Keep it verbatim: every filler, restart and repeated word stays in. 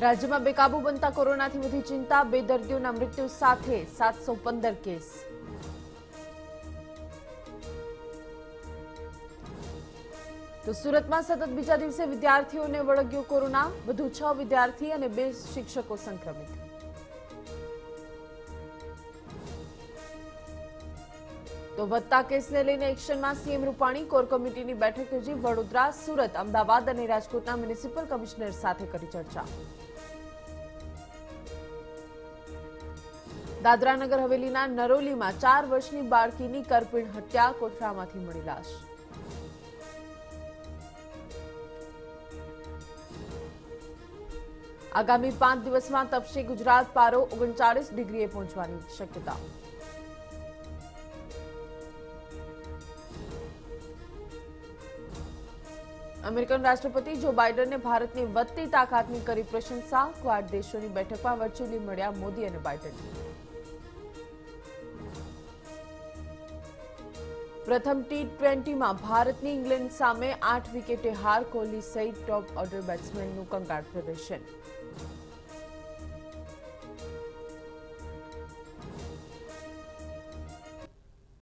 राज्य में बेकाबू बनता कोरोना थी वधी चिंता, बे दर्दीओना मृत्यु साथे सात सौ पंदर केस। तो सूरत में सतत बीजा दिवसे विद्यार्थी ने वळग्यो कोरोना, वधु छ विद्यार्थी और बे शिक्षकों संक्रमित। तो वधता केस ने लईने एक्शन में सीएम रूपाणी, कोर कमिटी की बैठक योजी वडोदरा, सूरत, अमदावाद और राजकोटना म्युनिसिपल कमिश्नर साथे करी चर्चा। दादरा नगर हवेलीना नरोली में चार वर्षनी बाळकीनी करपीण हत्या, कोठरामांथी मळी लाश। आगामी पांच दिवस में तपशे गुजरात, पारो ओगणचालीस डिग्रीए पहुंचवानी शक्यता। अमेरिकन राष्ट्रपति जो बाइडने भारत की बढ़ती ताकत की करी प्रशंसा, क्वाड देशों की बैठक में वर्च्युअली मळ्या मोदी और बाइडन। प्रथम टी ट्वेंटी में भारत की इंग्लैंड सामे आठ विकेटे हार, कोहली सहित टॉप ऑर्डर बेट्समेननुं कंगाल प्रदर्शन।